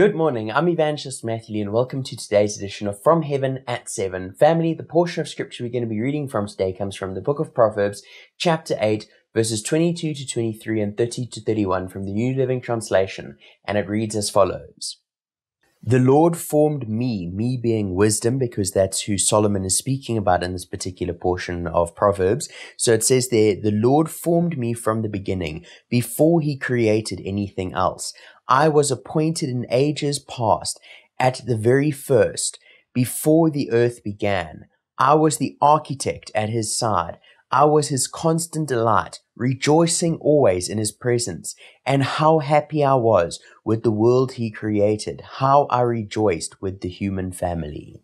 Good morning, I'm Evangelist Matthew Lee and welcome to today's edition of From Heaven at Seven. Family, the portion of scripture we're going to be reading from today comes from the book of Proverbs, chapter 8, verses 22 to 23 and 30 to 31 from the New Living Translation, and it reads as follows. The Lord formed me being wisdom, because that's who Solomon is speaking about in this particular portion of Proverbs. So it says there, the Lord formed me from the beginning, before he created anything else. I was appointed in ages past, at the very first, before the earth began. I was the architect at his side. I was his constant delight, rejoicing always in his presence. And how happy I was with the world he created. How I rejoiced with the human family.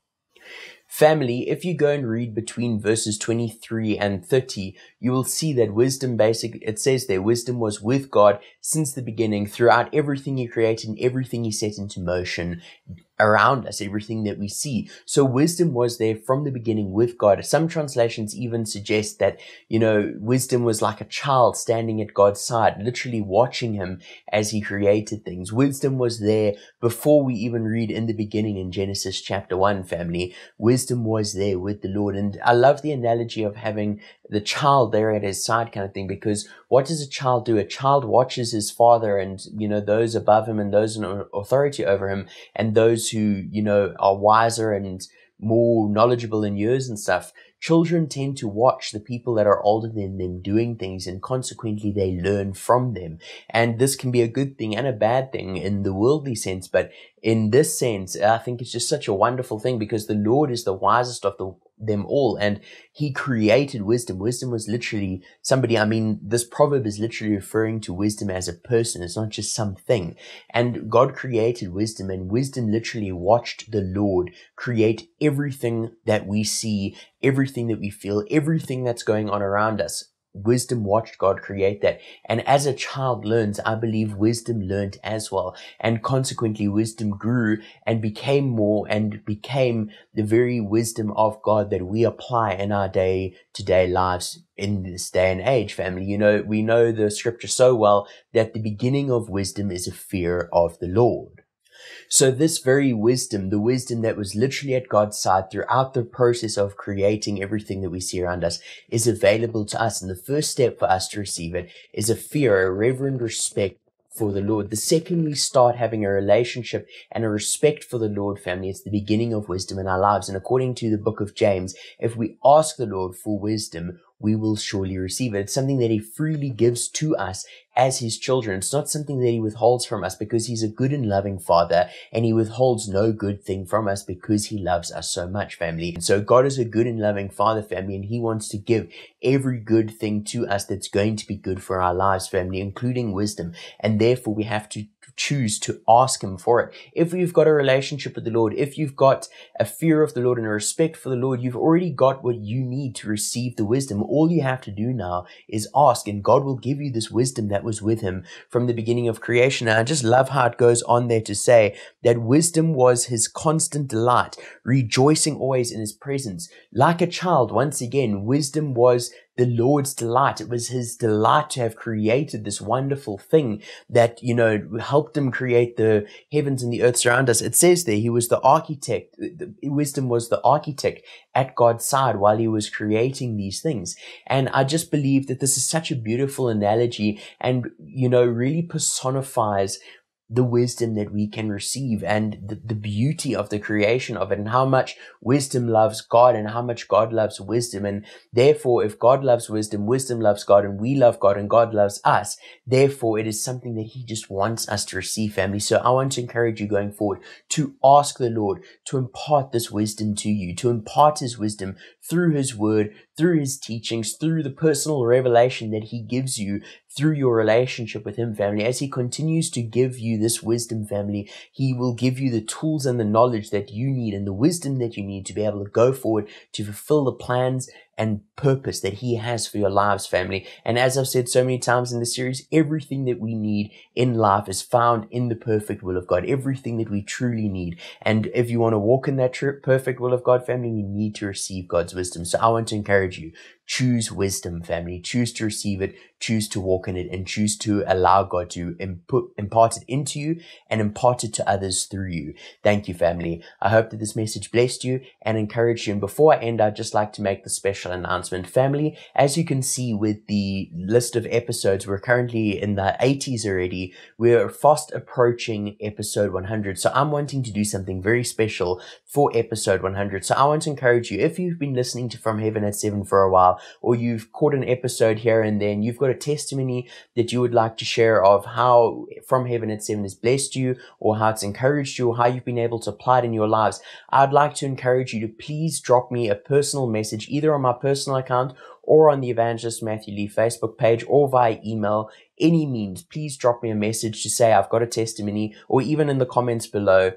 Family, if you go and read between verses 23 and 30, you will see that wisdom basically, it says there, wisdom was with God since the beginning, throughout everything he created and everything he set into motion around us, everything that we see. So wisdom was there from the beginning with God. Some translations even suggest that, wisdom was like a child standing at God's side, literally watching him as he created things. Wisdom was there before we even read in the beginning in Genesis chapter 1, family. Wisdom was there with the Lord. And I love the analogy of having the child there at his side kind of thing, because what does a child do? A child watches his father and, those above him and those in authority over him and those who, are wiser and more knowledgeable in years and stuff. Children tend to watch the people that are older than them doing things, and consequently they learn from them. And this can be a good thing and a bad thing in the worldly sense, but in this sense, I think it's just such a wonderful thing, because the Lord is the wisest of them all, and he created wisdom. Wisdom was literally somebody. This proverb is literally referring to wisdom as a person. It's not just something. And God created wisdom, and wisdom literally watched the Lord create everything that we see, everything that we feel, everything that's going on around us. Wisdom watched God create that. And as a child learns, I believe wisdom learned as well. And consequently, wisdom grew and became more and became the very wisdom of God that we apply in our day-to-day lives in this day and age, family. We know the scripture so well that the beginning of wisdom is a fear of the Lord. So this very wisdom, the wisdom that was literally at God's side throughout the process of creating everything that we see around us, is available to us. And the first step for us to receive it is a fear, a reverent respect for the Lord. The second we start having a relationship and a respect for the Lord, family, it's the beginning of wisdom in our lives. And according to the book of James, if we ask the Lord for wisdom, we will surely receive it. It's something that he freely gives to us as his children. It's not something that he withholds from us, because he's a good and loving father, and he withholds no good thing from us because he loves us so much, family. And so God is a good and loving father, family, and he wants to give every good thing to us that's going to be good for our lives, family, including wisdom. And therefore we have to choose to ask him for it. If you've got a relationship with the Lord, if you've got a fear of the Lord and a respect for the Lord, you've already got what you need to receive the wisdom. All you have to do now is ask, and God will give you this wisdom that was with him from the beginning of creation. And I just love how it goes on there to say that wisdom was his constant delight, rejoicing always in his presence. Like a child, once again, wisdom was the Lord's delight. It was his delight to have created this wonderful thing that, helped him create the heavens and the earth around us. It says there, he was the architect. Wisdom was the architect at God's side while he was creating these things. And I just believe that this is such a beautiful analogy and, really personifies the wisdom that we can receive and the beauty of the creation of it, and how much wisdom loves God and how much God loves wisdom. And therefore, if God loves wisdom, wisdom loves God, and we love God and God loves us. Therefore, it is something that he just wants us to receive, family. So I want to encourage you going forward to ask the Lord to impart this wisdom to you, to impart his wisdom through his word, through his teachings, through the personal revelation that he gives you through your relationship with him, family. As he continues to give you this wisdom, family, he will give you the tools and the knowledge that you need and the wisdom that you need to be able to go forward to fulfill the plans and purpose that he has for your lives, family. And as I've said so many times in this series, everything that we need in life is found in the perfect will of God, everything that we truly need. And if you want to walk in that perfect will of God, family, we need to receive God's wisdom. So I want to encourage you, Choose wisdom, family. Choose to receive it, choose to walk in it, and choose to allow God to impart it into you and impart it to others through you. Thank you, family. I hope that this message blessed you and encouraged you. And before I end, I'd just like to make the special announcement. Family, as you can see with the list of episodes, we're currently in the 80s already. We're fast approaching episode 100. So I'm wanting to do something very special for episode 100. So I want to encourage you, if you've been listening to From Heaven at Seven for a while, or you've caught an episode here and then, you've got a testimony that you would like to share of how From Heaven at Seven has blessed you, or how it's encouraged you, or how you've been able to apply it in your lives, I'd like to encourage you to please drop me a personal message, either on my personal account or on the Evangelist Matthew Lee Facebook page, or via email. Any means, please drop me a message to say I've got a testimony, or even in the comments below,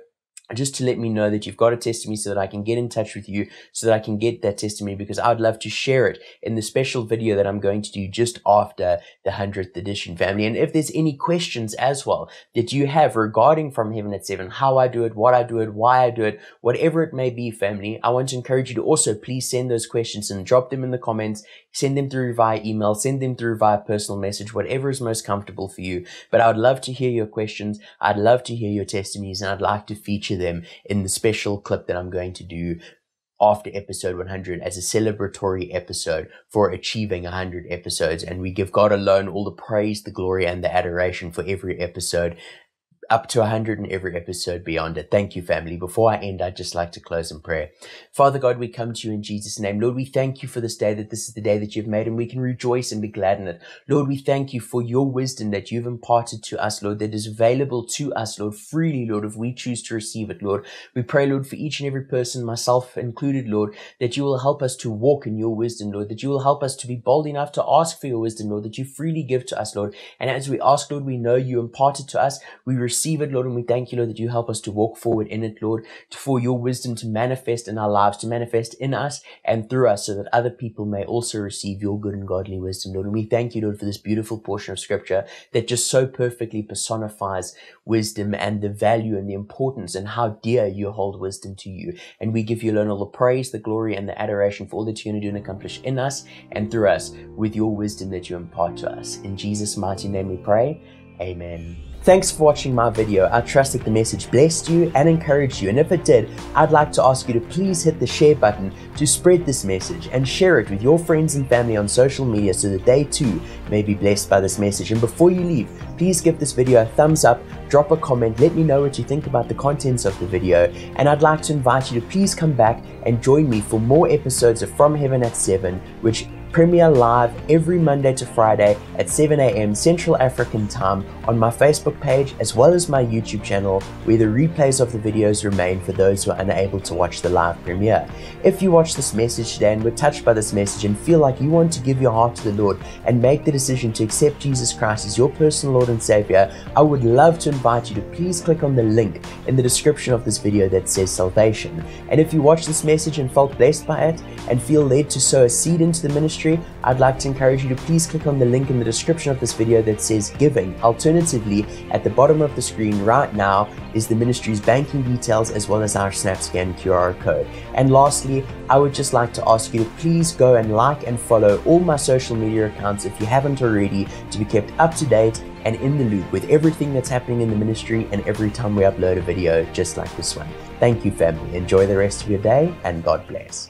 just to let me know that you've got a testimony so that I can get in touch with you, so that I can get that testimony, because I'd love to share it in the special video that I'm going to do just after the 100th edition, family. And if there's any questions as well that you have regarding From Heaven at Seven, how I do it, what I do it, why I do it, whatever it may be, family, I want to encourage you to also please send those questions and drop them in the comments, send them through via email, send them through via personal message, whatever is most comfortable for you. But I would love to hear your questions, I'd love to hear your testimonies, and I'd like to feature them in the special clip that I'm going to do after episode 100 as a celebratory episode for achieving 100 episodes. And we give God alone all the praise, the glory, and the adoration for every episode, up to 100 in every episode beyond it. Thank you, family. Before I end, I'd just like to close in prayer. Father God, we come to you in Jesus' name. Lord, we thank you for this day, that this is the day that you've made, and we can rejoice and be glad in it. Lord, we thank you for your wisdom that you've imparted to us, Lord, that is available to us, Lord, freely, Lord, if we choose to receive it, Lord. We pray, Lord, for each and every person, myself included, Lord, that you will help us to walk in your wisdom, Lord, that you will help us to be bold enough to ask for your wisdom, Lord, that you freely give to us, Lord. And as we ask, Lord, we know you impart it to us. We receive it, Lord, and we thank you, Lord, that you help us to walk forward in it, Lord, for your wisdom to manifest in our lives, to manifest in us and through us, so that other people may also receive your good and godly wisdom, Lord. And we thank you, Lord, for this beautiful portion of scripture that just so perfectly personifies wisdom and the value and the importance and how dear you hold wisdom to you. And we give you alone all the praise, the glory, and the adoration for all that you're going to do and accomplish in us and through us with your wisdom that you impart to us. In Jesus' mighty name we pray. Amen. Thanks for watching my video. I trust that the message blessed you and encouraged you. And if it did, I'd like to ask you to please hit the share button to spread this message and share it with your friends and family on social media so that they too may be blessed by this message. And before you leave, please give this video a thumbs up, drop a comment, let me know what you think about the contents of the video. And I'd like to invite you to please come back and join me for more episodes of From Heaven at Seven, which premiere live every Monday to Friday at 7 a.m. Central African time on my Facebook page, as well as my YouTube channel, where the replays of the videos remain for those who are unable to watch the live premiere. If you watch this message today and were touched by this message and feel like you want to give your heart to the Lord and make the decision to accept Jesus Christ as your personal Lord and Savior, I would love to invite you to please click on the link in the description of this video that says salvation. And if you watch this message and felt blessed by it and feel led to sow a seed into the ministry, I'd like to encourage you to please click on the link in the description of this video that says giving. Alternatively, at the bottom of the screen right now is the ministry's banking details, as well as our SnapScan QR code. And lastly, I would just like to ask you to please go and like and follow all my social media accounts if you haven't already, to be kept up to date and in the loop with everything that's happening in the ministry and every time we upload a video just like this one. Thank you, family. Enjoy the rest of your day, and God bless.